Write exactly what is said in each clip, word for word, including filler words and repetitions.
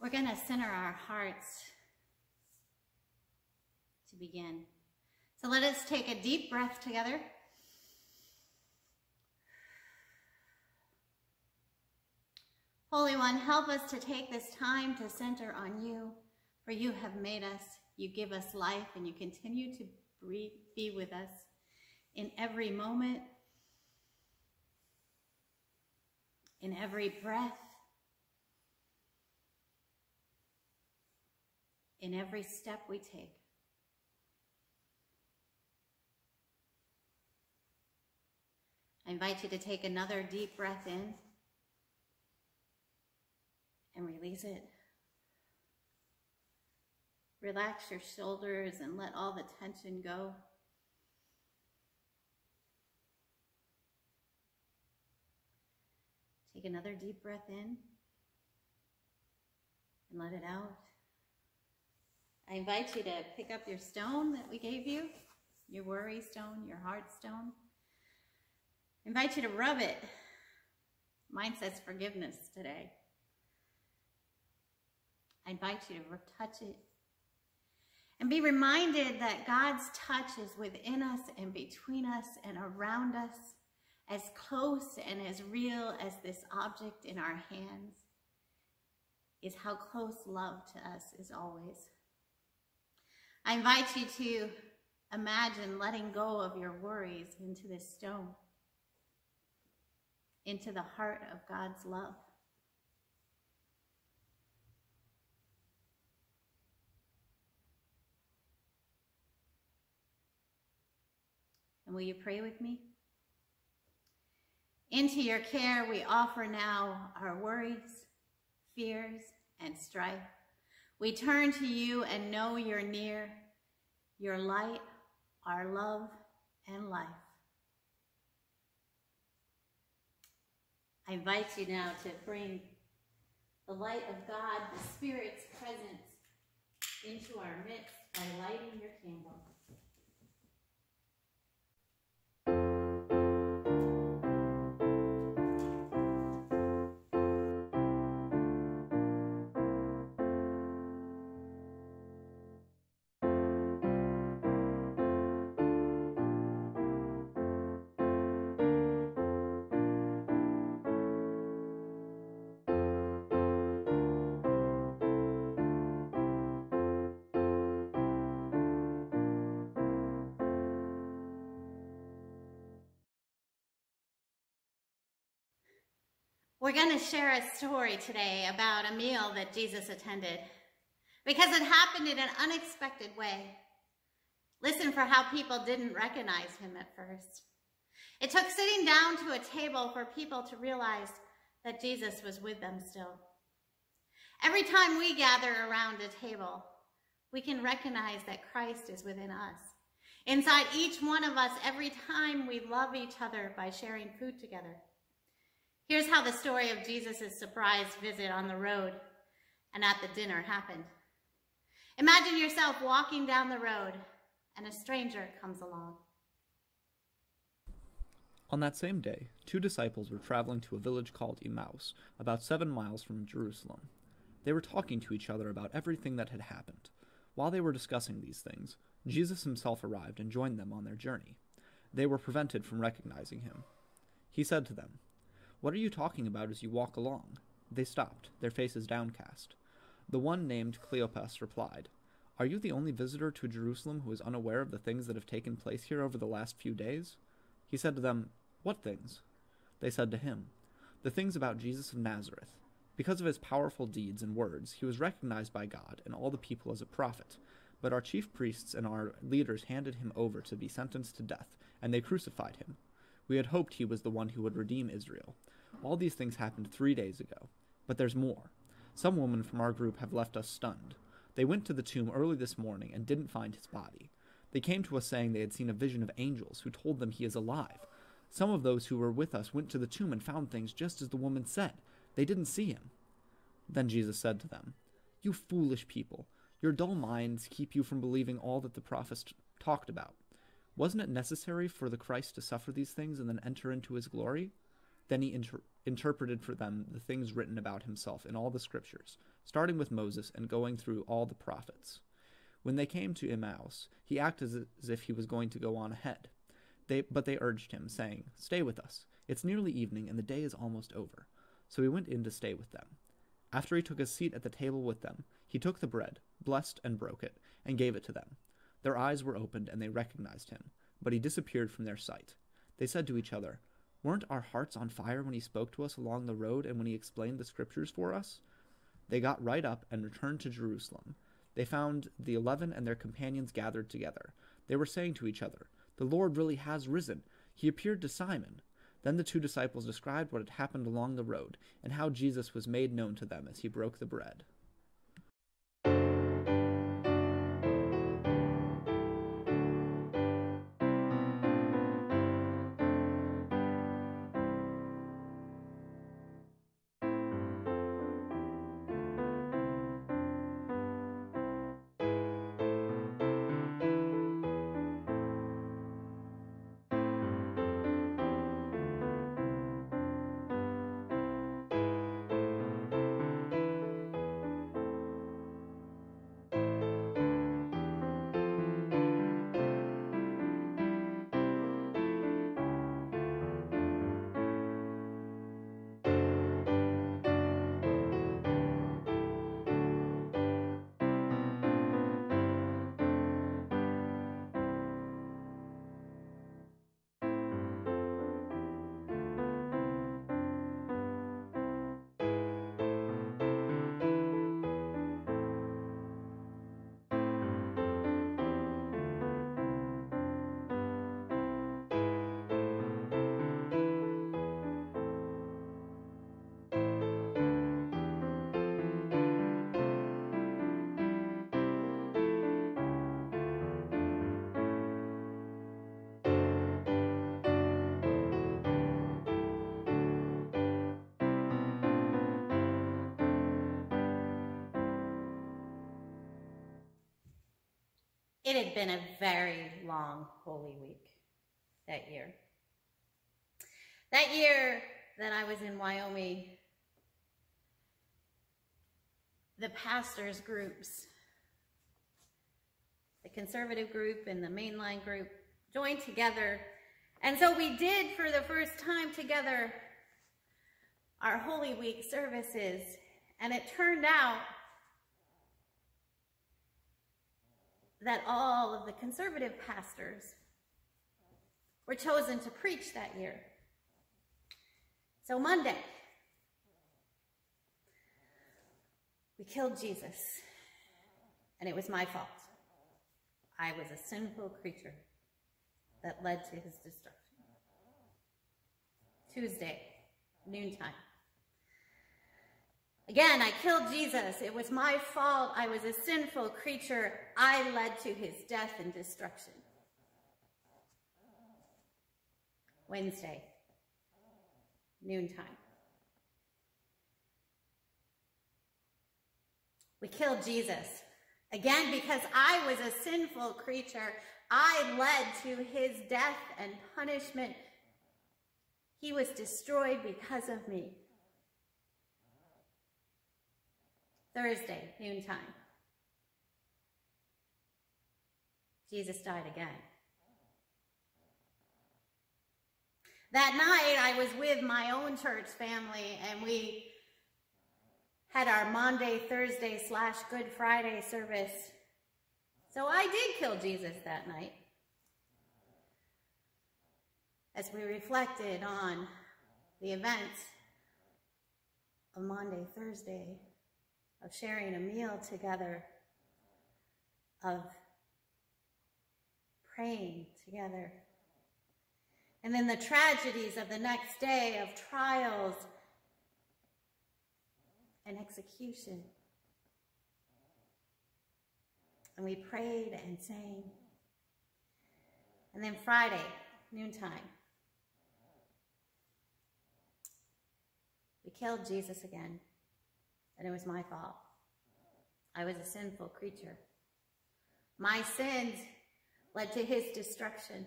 We're going to center our hearts to begin. So let us take a deep breath together. Holy One, help us to take this time to center on you, for you have made us, you give us life, and you continue to breathe, be with us in every moment, in every breath, in every step we take. I invite you to take another deep breath in and release it. Relax your shoulders and let all the tension go. Take another deep breath in and let it out. I invite you to pick up your stone that we gave you, your worry stone, your heart stone. I invite you to rub it. Mine says forgiveness today. I invite you to touch it and be reminded that God's touch is within us and between us and around us, as close and as real as this object in our hands is how close love to us is always. I invite you to imagine letting go of your worries into this stone, into the heart of God's love. And will you pray with me? Into your care we offer now our worries, fears, and strife. We turn to you and know you're near, your light, our love, and life. I invite you now to bring the light of God, the Spirit's presence, into our midst by lighting your candle. We're going to share a story today about a meal that Jesus attended, because it happened in an unexpected way. Listen for how people didn't recognize him at first. It took sitting down to a table for people to realize that Jesus was with them still. Every time we gather around a table, we can recognize that Christ is within us, inside each one of us, every time we love each other by sharing food together. Here's how the story of Jesus' surprise visit on the road and at the dinner happened. Imagine yourself walking down the road and a stranger comes along. On that same day, two disciples were traveling to a village called Emmaus, about seven miles from Jerusalem. They were talking to each other about everything that had happened. While they were discussing these things, Jesus himself arrived and joined them on their journey. They were prevented from recognizing him. He said to them, "What are you talking about as you walk along?" They stopped, their faces downcast. The one named Cleopas replied, "Are you the only visitor to Jerusalem who is unaware of the things that have taken place here over the last few days?" He said to them, "What things?" They said to him, "The things about Jesus of Nazareth. Because of his powerful deeds and words, he was recognized by God and all the people as a prophet. But our chief priests and our leaders handed him over to be sentenced to death, and they crucified him. We had hoped he was the one who would redeem Israel. All these things happened three days ago. But there's more. Some women from our group have left us stunned. They went to the tomb early this morning and didn't find his body. They came to us saying they had seen a vision of angels who told them he is alive. Some of those who were with us went to the tomb and found things just as the woman said. They didn't see him." Then Jesus said to them, "You foolish people, your dull minds keep you from believing all that the prophets talked about. Wasn't it necessary for the Christ to suffer these things and then enter into his glory?" Then he inter interpreted for them the things written about himself in all the scriptures, starting with Moses and going through all the prophets. When they came to Emmaus, he acted as if he was going to go on ahead. They, but they urged him, saying, "Stay with us. It's nearly evening, and the day is almost over." So he went in to stay with them. After he took his seat at the table with them, he took the bread, blessed and broke it, and gave it to them. Their eyes were opened, and they recognized him, but he disappeared from their sight. They said to each other, "Weren't our hearts on fire when he spoke to us along the road and when he explained the scriptures for us?" They got right up and returned to Jerusalem. They found the eleven and their companions gathered together. They were saying to each other, "The Lord really has risen. He appeared to Simon." Then the two disciples described what had happened along the road and how Jesus was made known to them as he broke the bread. It had been a very long Holy Week that year. That year that I was in Wyoming, the pastors' groups, the conservative group and the mainline group, joined together. And so we did, for the first time together, our Holy Week services. And it turned out that all of the conservative pastors were chosen to preach that year. So Monday, we killed Jesus, and it was my fault. I was a sinful creature that led to his destruction. Tuesday, noontime. Again, I killed Jesus. It was my fault. I was a sinful creature. I led to his death and destruction. Wednesday, noontime. We killed Jesus. Again, because I was a sinful creature, I led to his death and punishment. He was destroyed because of me. Thursday, noontime. Jesus died again. That night, I was with my own church family, and we had our Monday, Thursday, slash Good Friday service. So I did kill Jesus that night, as we reflected on the events of Monday, Thursday, of sharing a meal together, of praying together. And then the tragedies of the next day, of trials and execution. And we prayed and sang. And then Friday, noontime, we killed Jesus again. And it was my fault. I was a sinful creature. My sins led to his destruction.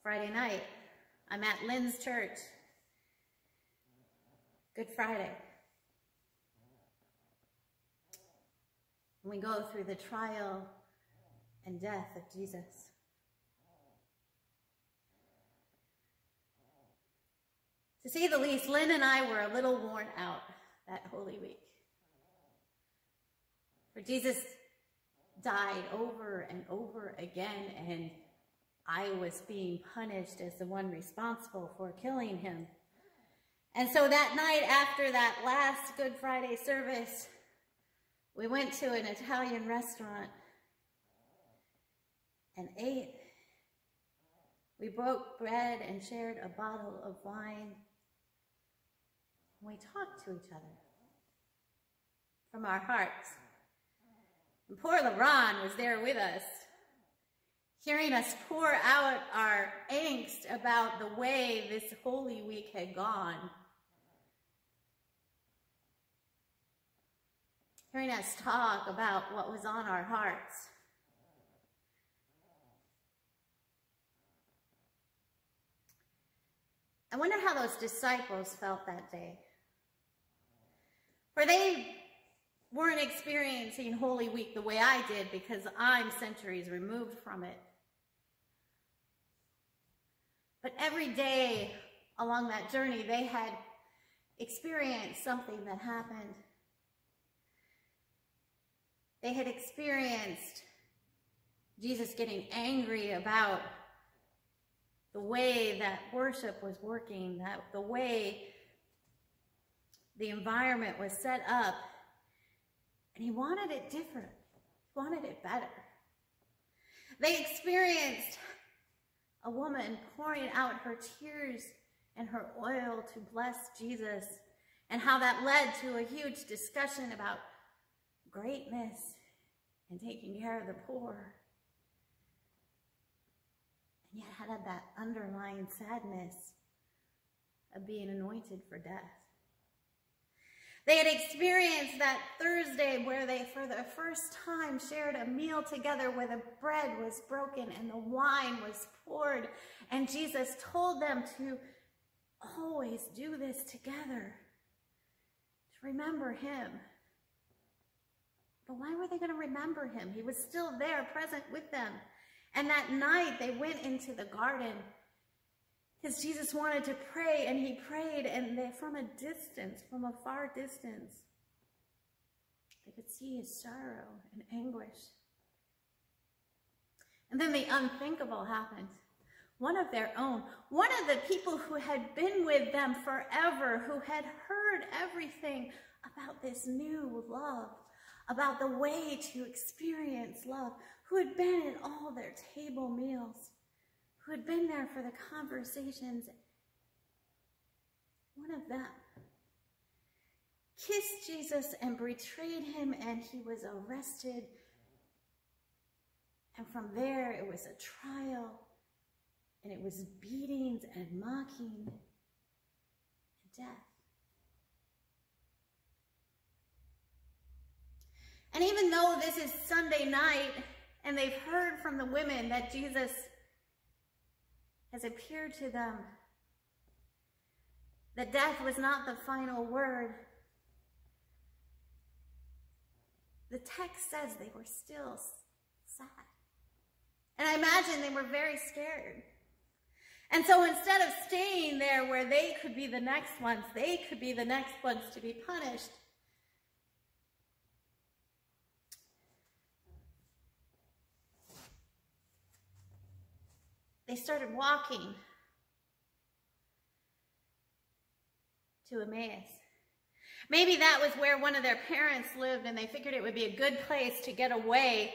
Friday night, I'm at Lynn's church. Good Friday. We go through the trial and death of Jesus. To say the least, Lynn and I were a little worn out that Holy Week. For Jesus died over and over again, and I was being punished as the one responsible for killing him. And so that night after that last Good Friday service, we went to an Italian restaurant and ate. We broke bread and shared a bottle of wine. We talked to each other from our hearts. And poor LaRon was there with us, hearing us pour out our angst about the way this Holy Week had gone. Hearing us talk about what was on our hearts. I wonder how those disciples felt that day. For they weren't experiencing Holy Week the way I did, because I'm centuries removed from it. But every day along that journey, they had experienced something that happened. They had experienced Jesus getting angry about the way that worship was working, that the way the environment was set up, and he wanted it different. He wanted it better. They experienced a woman pouring out her tears and her oil to bless Jesus, and how that led to a huge discussion about greatness and taking care of the poor. And yet had that underlying sadness of being anointed for death. They had experienced that Thursday where they, for the first time, shared a meal together where the bread was broken and the wine was poured. And Jesus told them to always do this together, to remember him. But why were they going to remember him? He was still there, present with them. And that night they went into the garden because Jesus wanted to pray, and he prayed, and they, from a distance, from a far distance, they could see his sorrow and anguish. And then the unthinkable happened. One of their own, one of the people who had been with them forever, who had heard everything about this new love, about the way to experience love, who had been at all their table meals, who had been there for the conversations, one of them kissed Jesus and betrayed him, and he was arrested. And from there, it was a trial, and it was beatings and mocking and death. And even though this is Sunday night, and they've heard from the women that Jesus has appeared to them, that death was not the final word, the text says they were still sad. And I imagine they were very scared. And so instead of staying there where they could be the next ones, they could be the next ones to be punished, they started walking to Emmaus. Maybe that was where one of their parents lived, and they figured it would be a good place to get away.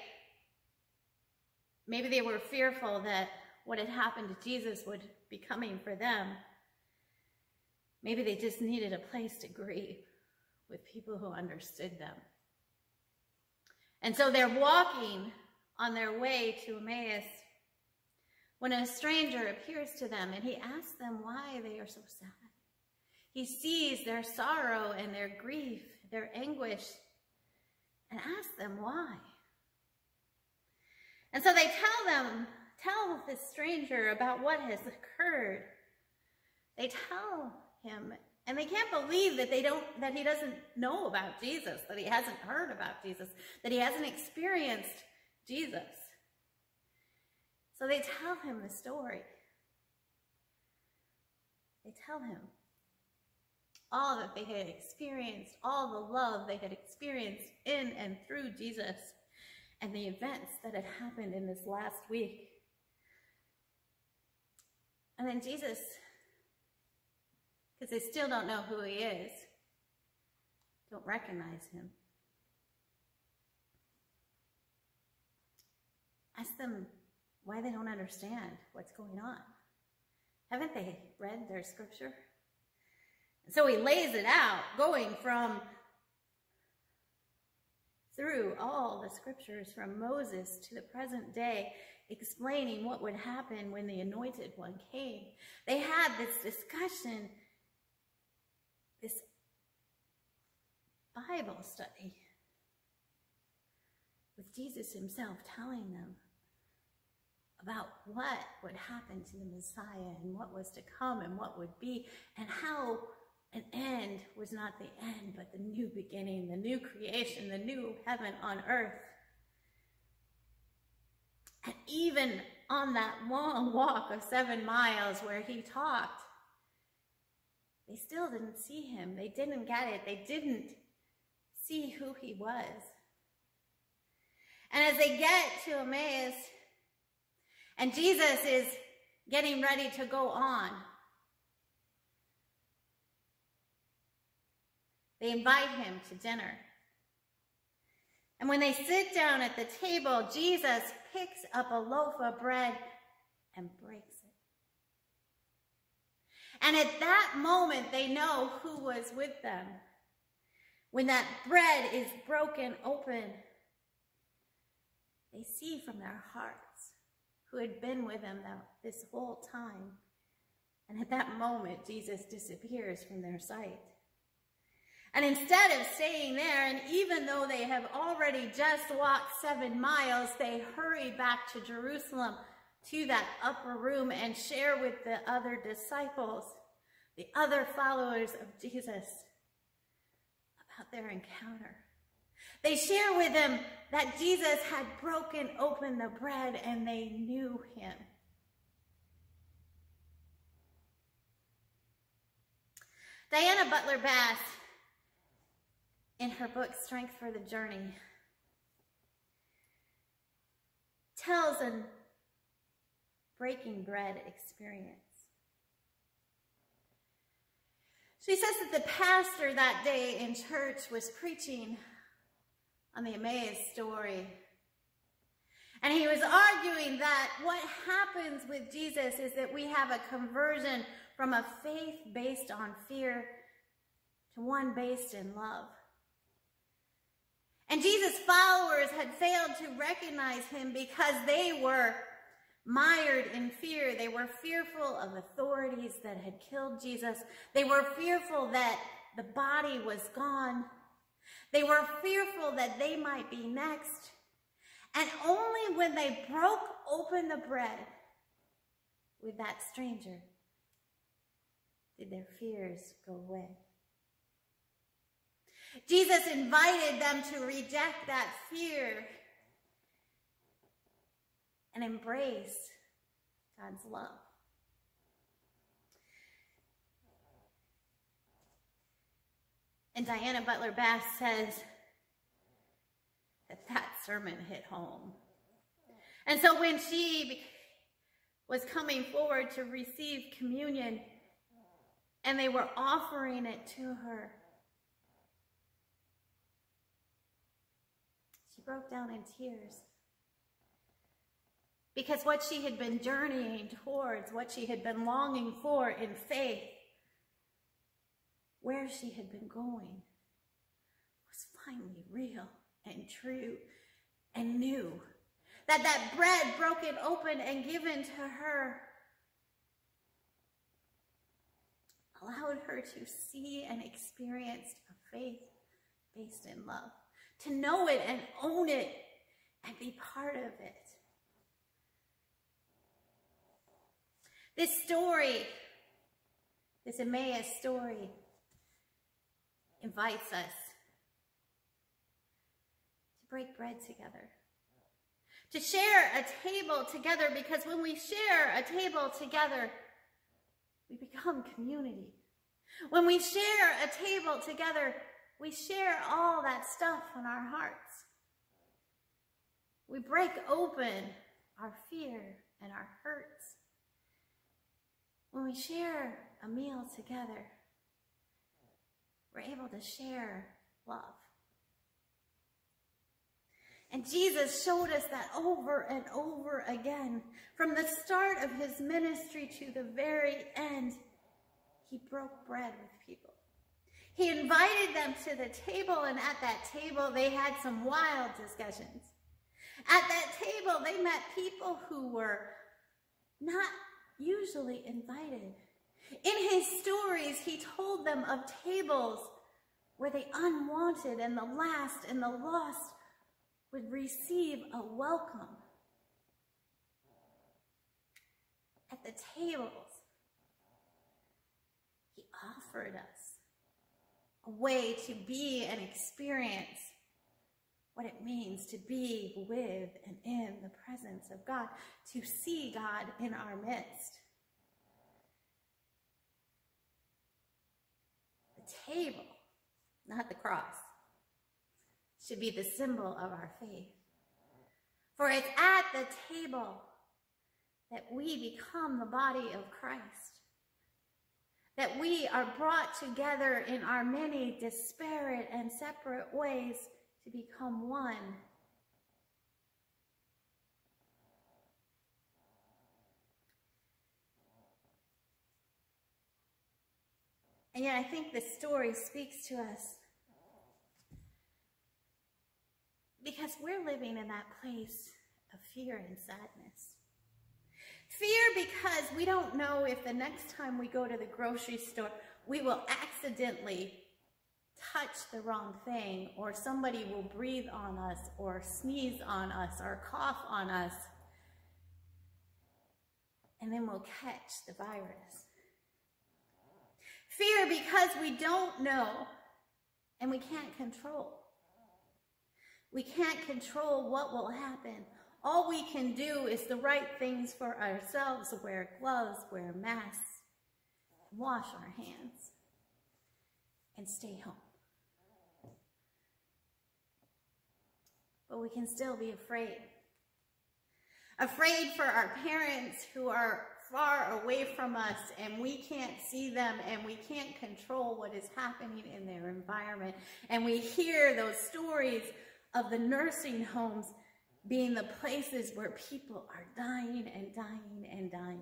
Maybe they were fearful that what had happened to Jesus would be coming for them. Maybe they just needed a place to grieve with people who understood them. And so they're walking on their way to Emmaus when a stranger appears to them, and he asks them why they are so sad. He sees their sorrow and their grief, their anguish, and asks them why. And so they tell them, tell this stranger about what has occurred, They tell him, and they can't believe that they don't, that he doesn't know about Jesus, that he hasn't heard about Jesus, that he hasn't experienced Jesus. So they tell him the story. They tell him all that they had experienced, all the love they had experienced in and through Jesus, and the events that had happened in this last week. And then Jesus, because they still don't know who he is, don't recognize him, ask them why they don't understand what's going on. Haven't they read their scripture? So he lays it out, going from through all the scriptures from Moses to the present day, explaining what would happen when the anointed one came. They had this discussion, this Bible study, with Jesus himself telling them about what would happen to the Messiah and what was to come and what would be, and how an end was not the end, but the new beginning, the new creation, the new heaven on earth. And even on that long walk of seven miles where he talked, they still didn't see him. They didn't get it. They didn't see who he was. And as they get to Emmaus, and Jesus is getting ready to go on, they invite him to dinner. And when they sit down at the table, Jesus picks up a loaf of bread and breaks it. And at that moment, they know who was with them. When that bread is broken open, they see from their hearts who had been with them this whole time. And at that moment, Jesus disappears from their sight. And instead of staying there, and even though they have already just walked seven miles, they hurry back to Jerusalem, to that upper room, and share with the other disciples, the other followers of Jesus, about their encounter. They share with them that Jesus had broken open the bread and they knew him. Diana Butler Bass, in her book, Strength for the Journey, tells a breaking bread experience. She says that the pastor that day in church was preaching on the Emmaus story, and he was arguing that what happens with Jesus is that we have a conversion from a faith based on fear to one based in love. And Jesus' followers had failed to recognize him because they were mired in fear. They were fearful of authorities that had killed Jesus. They were fearful that the body was gone. They were fearful that they might be next. And only when they broke open the bread with that stranger did their fears go away. Jesus invited them to reject that fear and embrace God's love. And Diana Butler Bass says that that sermon hit home. And so when she was coming forward to receive communion and they were offering it to her, broke down in tears, because what she had been journeying towards, what she had been longing for in faith, where she had been going, was finally real and true and new. That that bread broken open and given to her allowed her to see and experience a faith based in love, to know it and own it and be part of it. This story This Emmaus story invites us to break bread together, to share a table together, because when we share a table together, we become community. When we share a table together, we share all that stuff in our hearts. We break open our fear and our hurts. When we share a meal together, we're able to share love. And Jesus showed us that over and over again. From the start of his ministry to the very end, he broke bread with people. He invited them to the table, and at that table, they had some wild discussions. At that table, they met people who were not usually invited. In his stories, he told them of tables where the unwanted and the last and the lost would receive a welcome. At the tables, he offered us a way to be and experience what it means to be with and in the presence of God, to see God in our midst. The table, not the cross, should be the symbol of our faith. For it's at the table that we become the body of Christ, that we are brought together in our many disparate and separate ways to become one. And yet I think this story speaks to us because we're living in that place of fear and sadness. Fear because we don't know if the next time we go to the grocery store, we will accidentally touch the wrong thing, or somebody will breathe on us, or sneeze on us, or cough on us, and then we'll catch the virus. Fear because we don't know, and we can't control. We can't control what will happen. All we can do is the right things for ourselves, wear gloves, wear masks, wash our hands, and stay home. But we can still be afraid. Afraid for our parents who are far away from us and we can't see them and we can't control what is happening in their environment. And we hear those stories of the nursing homes being the places where people are dying and dying and dying.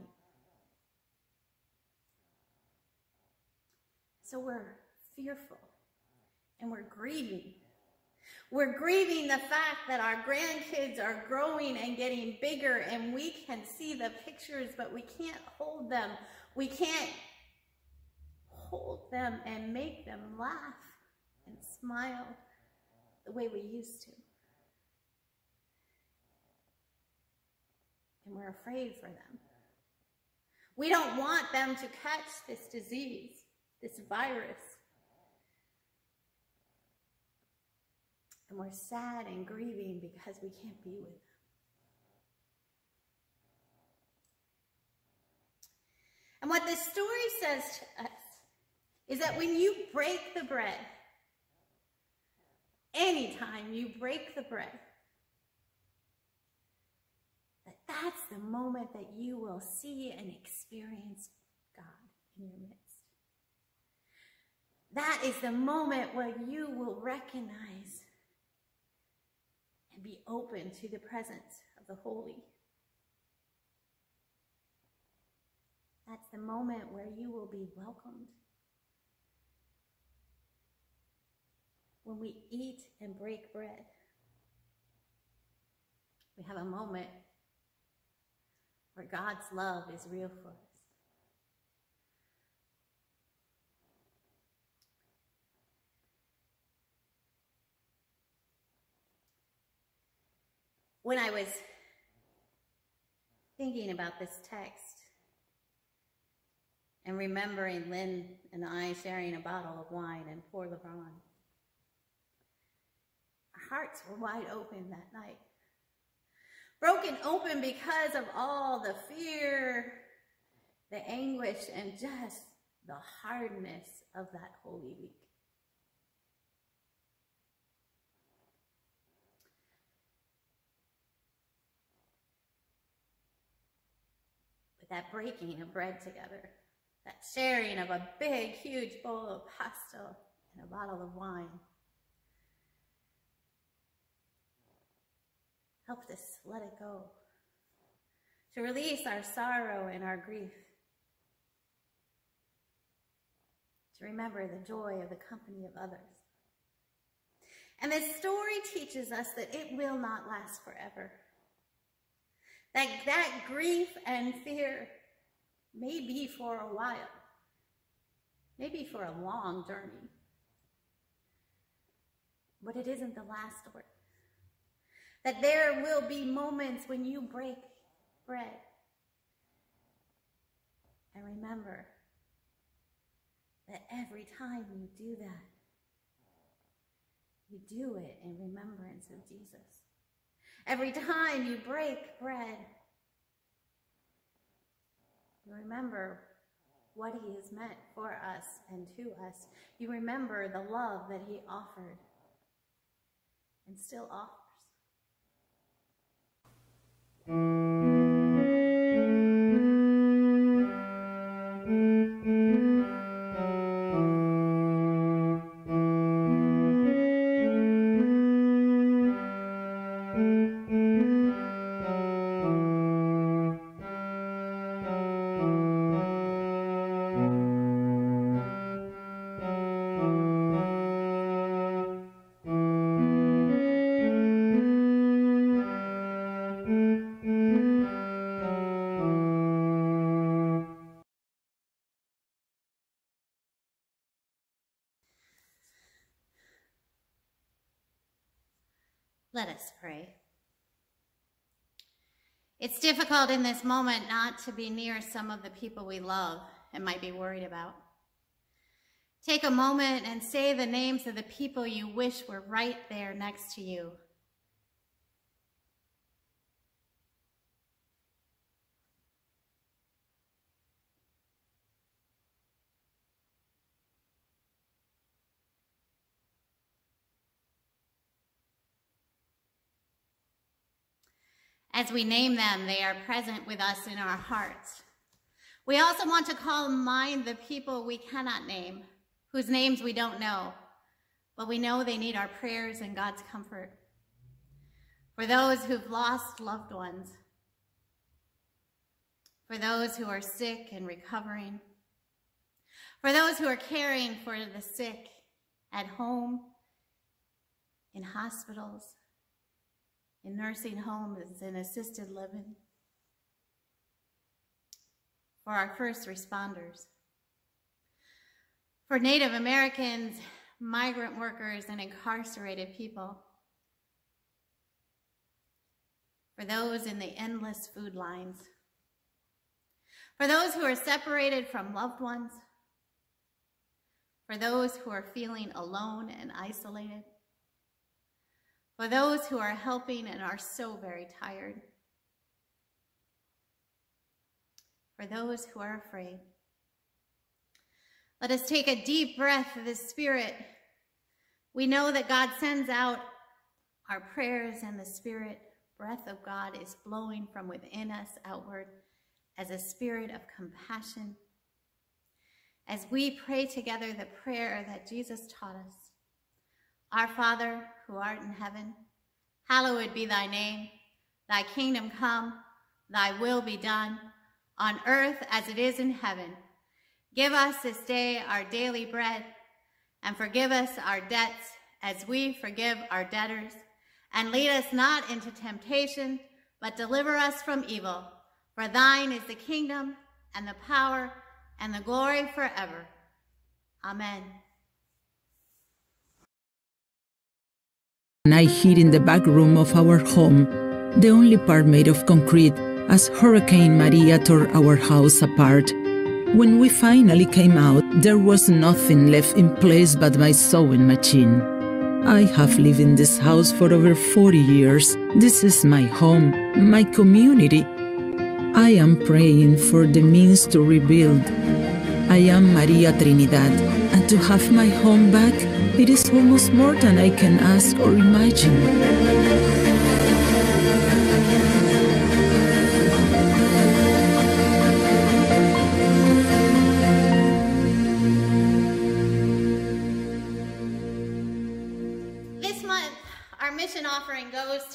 So we're fearful and we're grieving. We're grieving the fact that our grandkids are growing and getting bigger and we can see the pictures, but we can't hold them. We can't hold them and make them laugh and smile the way we used to. And we're afraid for them. We don't want them to catch this disease, this virus. And we're sad and grieving because we can't be with them. And what this story says to us is that when you break the bread, anytime you break the bread, that that's the moment that you will see and experience God in your midst. That is the moment where you will recognize and be open to the presence of the holy. That's the moment where you will be welcomed. When we eat and break bread, we have a moment where God's love is real for us. When I was thinking about this text, and remembering Lynn and I sharing a bottle of wine and poor LeBron. Our hearts were wide open that night. Broken open because of all the fear, the anguish, and just the hardness of that Holy Week. But that breaking of bread together, that sharing of a big, huge bowl of pasta and a bottle of wine, helped us let it go, to release our sorrow and our grief, to remember the joy of the company of others. And this story teaches us that it will not last forever, that that grief and fear may be for a while, maybe for a long journey, but it isn't the last word. That there will be moments when you break bread and remember that every time you do that, you do it in remembrance of Jesus. Every time you break bread, you remember what he has meant for us and to us. You remember the love that he offered and still offers. Thank mm -hmm. you. Let us pray. It's difficult in this moment not to be near some of the people we love and might be worried about. Take a moment and say the names of the people you wish were right there next to you. As we name them, they are present with us in our hearts. We also want to call to mind the people we cannot name, whose names we don't know, but we know they need our prayers and God's comfort. For those who've lost loved ones, for those who are sick and recovering, for those who are caring for the sick at home, in hospitals, in nursing homes and assisted living, for our first responders, for Native Americans, migrant workers, and incarcerated people, for those in the endless food lines, for those who are separated from loved ones, for those who are feeling alone and isolated, for those who are helping and are so very tired, for those who are afraid. Let us take a deep breath of the Spirit. We know that God sends out our prayers, and the Spirit, breath of God, is blowing from within us outward as a spirit of compassion. As we pray together the prayer that Jesus taught us, Our Father, who art in heaven, hallowed be thy name. Thy kingdom come, thy will be done, on earth as it is in heaven. Give us this day our daily bread, and forgive us our debts as we forgive our debtors. And lead us not into temptation, but deliver us from evil. For thine is the kingdom, and the power, and the glory forever. Amen. I hid in the back room of our home, the only part made of concrete, as Hurricane Maria tore our house apart. When we finally came out, there was nothing left in place but my sewing machine. I have lived in this house for over forty years. This is my home, my community. I am praying for the means to rebuild. I am Maria Trinidad, and to have my home back, it is almost more than I can ask or imagine.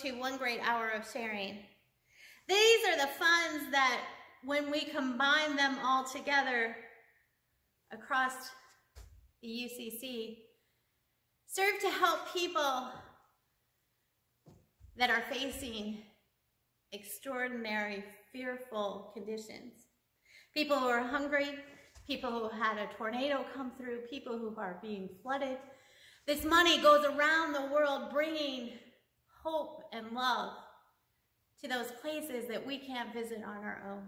To One Great Hour of Sharing. These are the funds that, when we combine them all together across the U C C, serve to help people that are facing extraordinary, fearful conditions. People who are hungry, people who had a tornado come through, people who are being flooded. This money goes around the world bringing hope and love to those places that we can't visit on our own.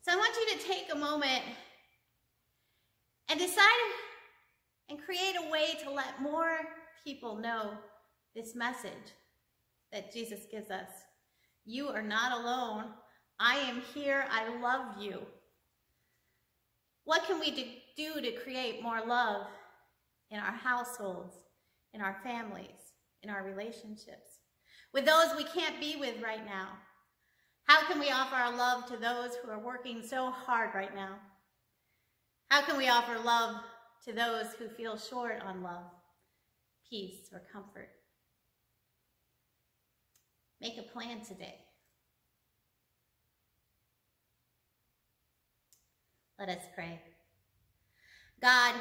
So I want you to take a moment and decide and create a way to let more people know this message that Jesus gives us. You are not alone. I am here. I love you. What can we do to create more love in our households, in our families, in our relationships, with those we can't be with right now? How can we offer our love to those who are working so hard right now? How can we offer love to those who feel short on love, peace, or comfort? Make a plan today. Let us pray. God,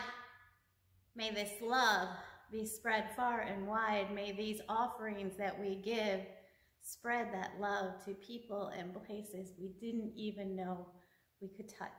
may this love be spread far and wide. May these offerings that we give spread that love to people and places we didn't even know we could touch.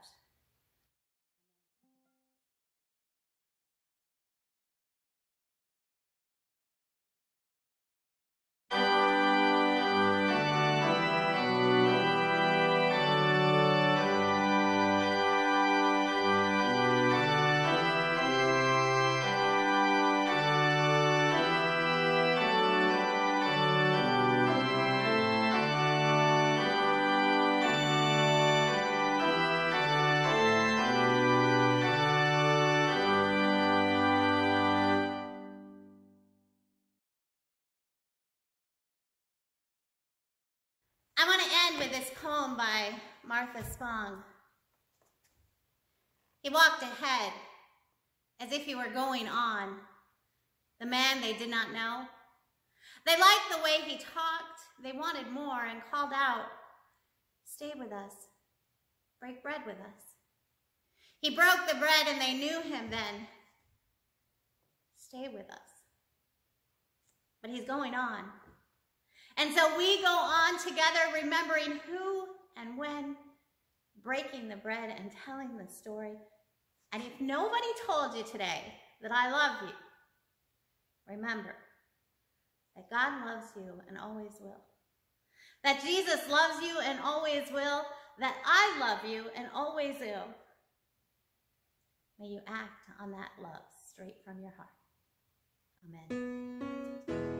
I want to end with this poem by Martha Spong. He walked ahead as if he were going on, the man they did not know. They liked the way he talked. They wanted more and called out, "Stay with us, break bread with us." He broke the bread and they knew him then. Stay with us. But he's going on. And so we go on together, remembering who and when, breaking the bread and telling the story. And if nobody told you today that I love you, remember that God loves you and always will, that Jesus loves you and always will, that I love you and always will. May you act on that love straight from your heart. Amen.